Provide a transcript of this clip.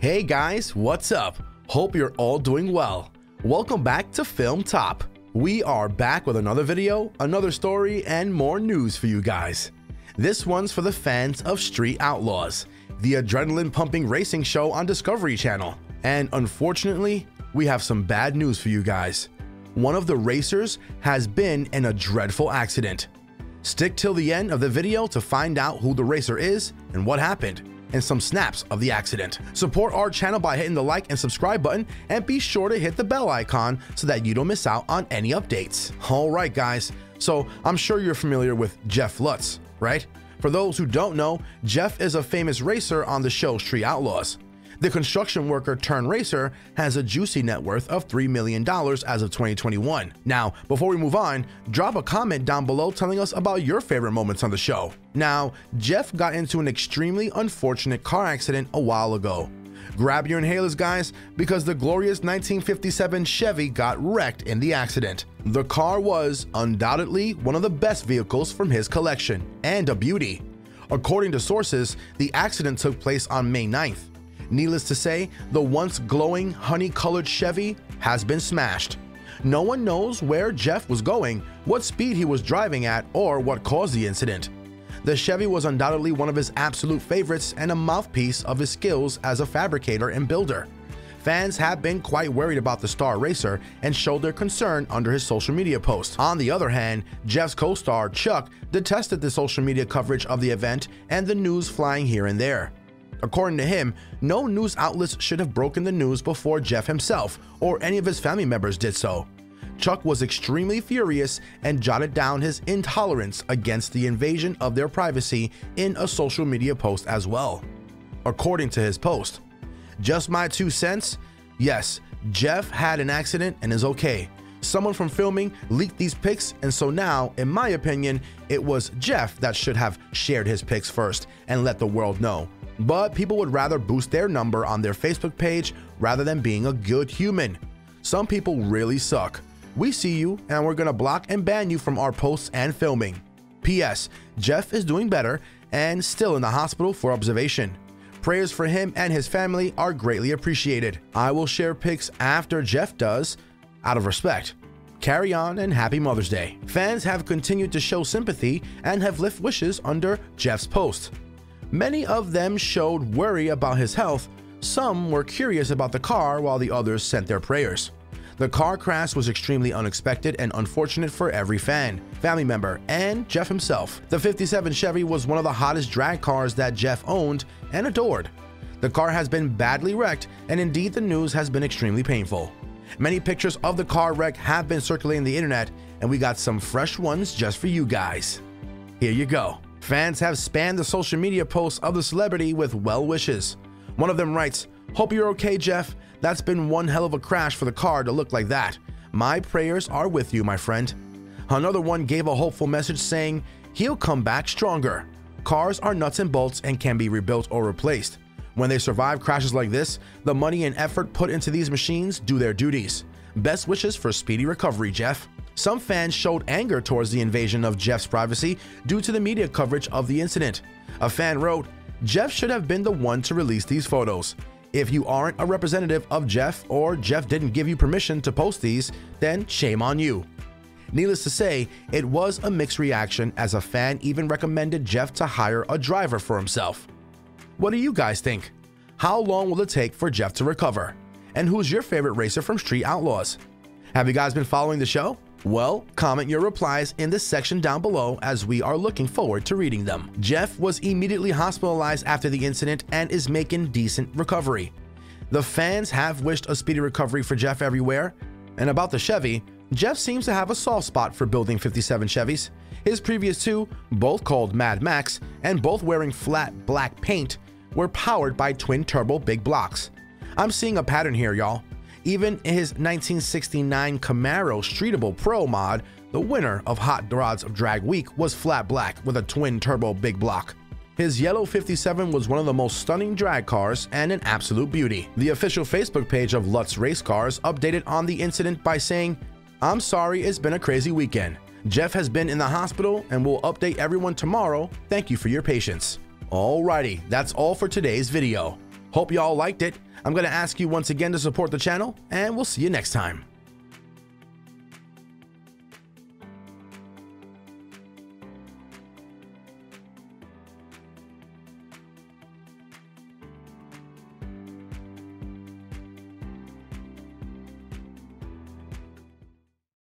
Hey guys, what's up? Hope you're all doing well. Welcome back to Film Top. We are back with another video, another story, and more news for you guys. This one's for the fans of Street Outlaws, the adrenaline-pumping racing show on Discovery Channel. And unfortunately, we have some bad news for you guys. One of the racers has been in a dreadful accident. Stick till the end of the video to find out who the racer is and what happened, and some snaps of the accident. Support our channel by hitting the like and subscribe button, and be sure to hit the bell icon so that you don't miss out on any updates. All right, guys, so I'm sure you're familiar with Jeff Lutz, right? For those who don't know, Jeff is a famous racer on the show Street Outlaws. The construction worker turned racer has a juicy net worth of $3 million as of 2021. Now, before we move on, drop a comment down below telling us about your favorite moments on the show. Now, Jeff got into an extremely unfortunate car accident a while ago. Grab your inhalers, guys, because the glorious 1957 Chevy got wrecked in the accident. The car was undoubtedly one of the best vehicles from his collection, and a beauty. According to sources, the accident took place on May 9th. Needless to say, the once glowing honey-colored Chevy has been smashed. No one knows where Jeff was going, what speed he was driving at, or what caused the incident. The Chevy was undoubtedly one of his absolute favorites and a mouthpiece of his skills as a fabricator and builder. Fans have been quite worried about the star racer and showed their concern under his social media post. On the other hand, Jeff's co-star, Chuck, detested the social media coverage of the event and the news flying here and there. According to him, no news outlets should have broken the news before Jeff himself or any of his family members did so. Chuck was extremely furious and jotted down his intolerance against the invasion of their privacy in a social media post as well. According to his post, "Just my 2 cents, yes, Jeff had an accident and is okay. Someone from filming leaked these pics, and so now, in my opinion, it was Jeff that should have shared his pics first and let the world know. But people would rather boost their number on their Facebook page rather than being a good human. Some people really suck. We see you, and we're gonna block and ban you from our posts and filming. P.S. Jeff is doing better and still in the hospital for observation. Prayers for him and his family are greatly appreciated. I will share pics after Jeff does, out of respect. Carry on and happy Mother's Day." Fans have continued to show sympathy and have left wishes under Jeff's post. Many of them showed worry about his health, some were curious about the car, while the others sent their prayers. The car crash was extremely unexpected and unfortunate for every fan, family member, and Jeff himself. The 57 Chevy was one of the hottest drag cars that Jeff owned and adored. The car has been badly wrecked, and indeed the news has been extremely painful. Many pictures of the car wreck have been circulating the internet, and we got some fresh ones just for you guys. Here you go. Fans have spanned the social media posts of the celebrity with well wishes. One of them writes, "Hope you're okay, Jeff. That's been one hell of a crash for the car to look like that. My prayers are with you, my friend." Another one gave a hopeful message saying, "He'll come back stronger. Cars are nuts and bolts and can be rebuilt or replaced. When they survive crashes like this, the money and effort put into these machines do their duties. Best wishes for speedy recovery, Jeff." Some fans showed anger towards the invasion of Jeff's privacy due to the media coverage of the incident. A fan wrote, "Jeff should have been the one to release these photos. If you aren't a representative of Jeff, or Jeff didn't give you permission to post these, then shame on you." Needless to say, it was a mixed reaction, as a fan even recommended Jeff to hire a driver for himself. What do you guys think? How long will it take for Jeff to recover? And who's your favorite racer from Street Outlaws? Have you guys been following the show? Well, comment your replies in the section down below, as we are looking forward to reading them. Jeff was immediately hospitalized after the incident and is making decent recovery. The fans have wished a speedy recovery for Jeff everywhere. And about the Chevy, Jeff seems to have a soft spot for building 57 Chevys. His previous two, both called Mad Max and both wearing flat black paint, were powered by twin-turbo big blocks. I'm seeing a pattern here, y'all. Even in his 1969 Camaro Streetable Pro mod, the winner of Hot Rods of Drag Week was flat black with a twin-turbo big block. His yellow 57 was one of the most stunning drag cars and an absolute beauty. The official Facebook page of Lutz Race Cars updated on the incident by saying, "I'm sorry, it's been a crazy weekend. Jeff has been in the hospital and will update everyone tomorrow. Thank you for your patience." Alrighty, that's all for today's video. Hope y'all liked it. I'm going to ask you once again to support the channel, and we'll see you next time.